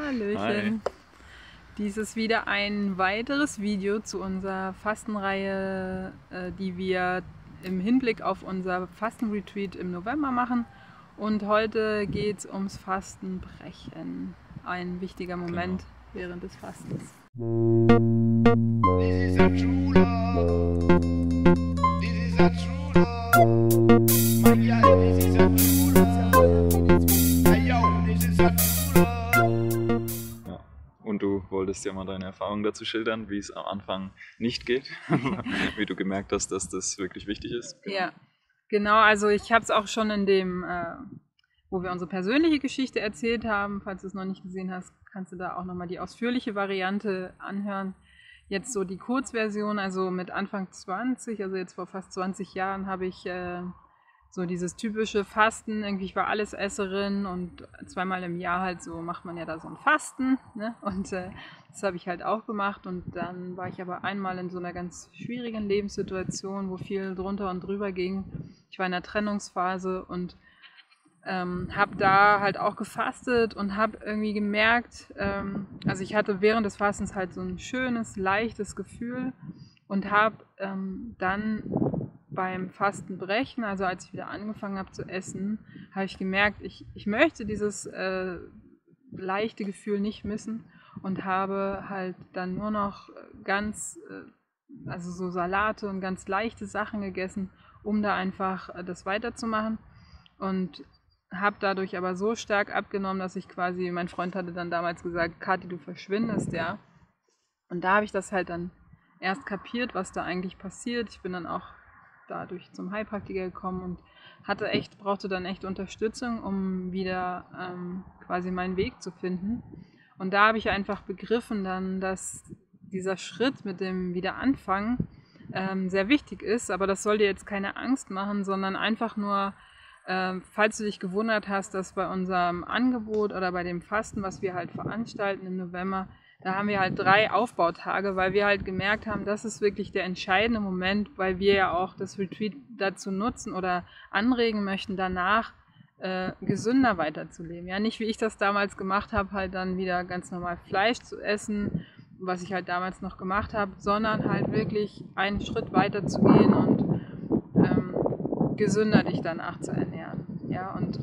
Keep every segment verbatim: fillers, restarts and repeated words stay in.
Hallöchen. Hi. Dies ist wieder ein weiteres Video zu unserer Fastenreihe, die wir im Hinblick auf unser Fastenretreat im November machen. Und heute geht es ums Fastenbrechen. Ein wichtiger Moment genau. während des Fastens. This is a true love. This is a true love. My life, this is a true love. Hey yo, this is a true love. Ja, und du wolltest ja mal deine Erfahrung dazu schildern, wie es am Anfang nicht geht, wie du gemerkt hast, dass das wirklich wichtig ist. Genau. Ja, genau. Also ich habe es auch schon in dem, äh, wo wir unsere persönliche Geschichte erzählt haben, falls du es noch nicht gesehen hast, kannst du da auch nochmal die ausführliche Variante anhören. Jetzt so die Kurzversion, also mit Anfang zwanzig, also jetzt vor fast zwanzig Jahren, habe ich äh, so dieses typische Fasten, irgendwie ich war Allesesserin und zweimal im Jahr halt so macht man ja da so ein Fasten, ne? Und äh, das habe ich halt auch gemacht und dann war ich aber einmal in so einer ganz schwierigen Lebenssituation, wo viel drunter und drüber ging. Ich war in einer Trennungsphase und Ähm, habe da halt auch gefastet und habe irgendwie gemerkt, ähm, also ich hatte während des Fastens halt so ein schönes, leichtes Gefühl und habe ähm, dann beim Fastenbrechen, also als ich wieder angefangen habe zu essen, habe ich gemerkt, ich, ich möchte dieses äh, leichte Gefühl nicht missen und habe halt dann nur noch ganz, äh, also so Salate und ganz leichte Sachen gegessen, um da einfach äh, das weiterzumachen und habe dadurch aber so stark abgenommen, dass ich quasi, mein Freund hatte dann damals gesagt, Kathi, du verschwindest, ja. Und da habe ich das halt dann erst kapiert, was da eigentlich passiert. Ich bin dann auch dadurch zum Heilpraktiker gekommen und hatte echt, brauchte dann echt Unterstützung, um wieder ähm, quasi meinen Weg zu finden. Und da habe ich einfach begriffen dann, dass dieser Schritt mit dem Wiederanfangen ähm, sehr wichtig ist. Aber das soll dir jetzt keine Angst machen, sondern einfach nur, Ähm, falls du dich gewundert hast, dass bei unserem Angebot oder bei dem Fasten, was wir halt veranstalten im November, da haben wir halt drei Aufbautage, weil wir halt gemerkt haben, das ist wirklich der entscheidende Moment, weil wir ja auch das Retreat dazu nutzen oder anregen möchten, danach äh, gesünder weiterzuleben. Ja, nicht wie ich das damals gemacht habe, halt dann wieder ganz normal Fleisch zu essen, was ich halt damals noch gemacht habe, sondern halt wirklich einen Schritt weiter zu gehen und gesünder dich danach zu ernähren. Ja, und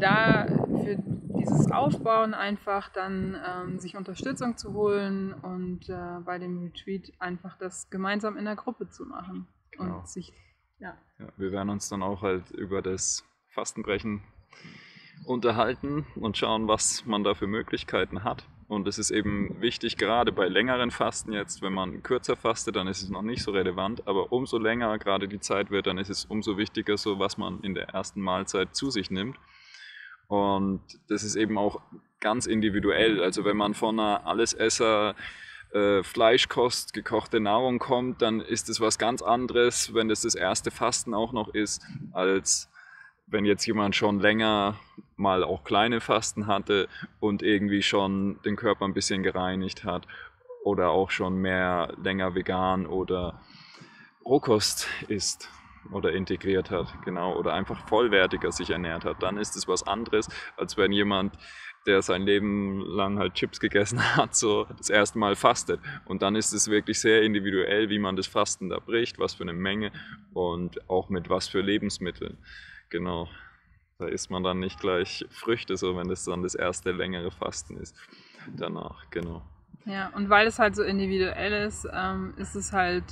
da für dieses Aufbauen einfach dann ähm, sich Unterstützung zu holen und äh, bei dem Retreat einfach das gemeinsam in der Gruppe zu machen. Genau. Und sich, ja. Ja, wir werden uns dann auch halt über das Fastenbrechen unterhalten und schauen, was man da für Möglichkeiten hat. Und es ist eben wichtig, gerade bei längeren Fasten jetzt, wenn man kürzer fastet, dann ist es noch nicht so relevant, aber umso länger gerade die Zeit wird, dann ist es umso wichtiger, so was man in der ersten Mahlzeit zu sich nimmt. Und das ist eben auch ganz individuell, also wenn man von einer Allesesser äh, Fleischkost, gekochte Nahrung kommt, dann ist es was ganz anderes, wenn das das erste Fasten auch noch ist, als wenn jetzt jemand schon länger mal auch kleine Fasten hatte und irgendwie schon den Körper ein bisschen gereinigt hat oder auch schon mehr länger vegan oder Rohkost isst oder integriert hat, genau, oder einfach vollwertiger sich ernährt hat, dann ist es was anderes, als wenn jemand, der sein Leben lang halt Chips gegessen hat, so das erste Mal fastet. Und dann ist es wirklich sehr individuell, wie man das Fasten da bricht, was für eine Menge und auch mit was für Lebensmitteln. Genau, da isst man dann nicht gleich Früchte, so wenn das dann das erste längere Fasten ist danach, genau. Ja, und weil es halt so individuell ist, ähm, ist es halt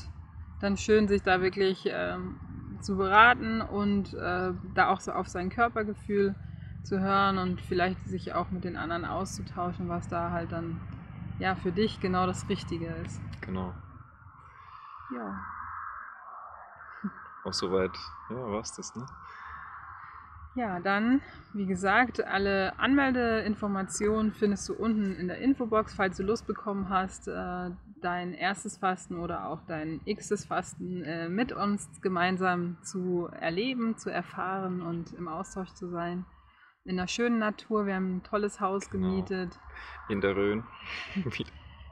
dann schön, sich da wirklich ähm, zu beraten und äh, da auch so auf sein Körpergefühl zu hören und vielleicht sich auch mit den anderen auszutauschen, was da halt dann ja für dich genau das Richtige ist. Genau. Ja. Auch soweit, ja, war's das, ne? Ja, dann, wie gesagt, alle Anmeldeinformationen findest du unten in der Infobox, falls du Lust bekommen hast, dein erstes Fasten oder auch dein x-tes Fasten mit uns gemeinsam zu erleben, zu erfahren und im Austausch zu sein. In der schönen Natur, wir haben ein tolles Haus genau. gemietet. In der Rhön.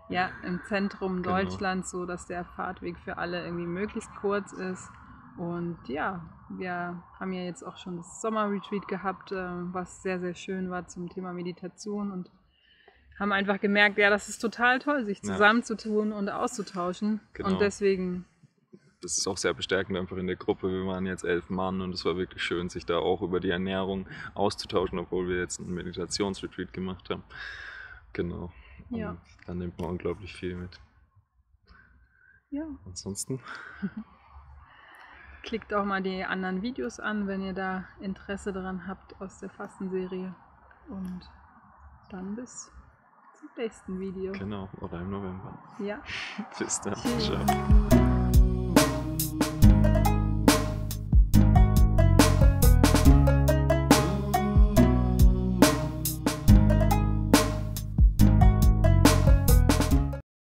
Ja, im Zentrum genau. Deutschlands, so dass der Fahrtweg für alle irgendwie möglichst kurz ist. Und ja, wir haben ja jetzt auch schon das Sommerretreat gehabt, was sehr, sehr schön war zum Thema Meditation und haben einfach gemerkt, ja, das ist total toll, sich zusammenzutun ja. und auszutauschen. Genau. Und deswegen... Das ist auch sehr bestärkend einfach in der Gruppe. Wir waren jetzt elf Mann und es war wirklich schön, sich da auch über die Ernährung auszutauschen, obwohl wir jetzt einen Meditationsretreat gemacht haben. Genau. Und ja. Da nimmt man unglaublich viel mit. Ja. Ansonsten? Klickt auch mal die anderen Videos an, wenn ihr da Interesse daran habt aus der Fastenserie. Und dann bis zum nächsten Video. Genau, oder im November. Ja. Bis dann. Ciao.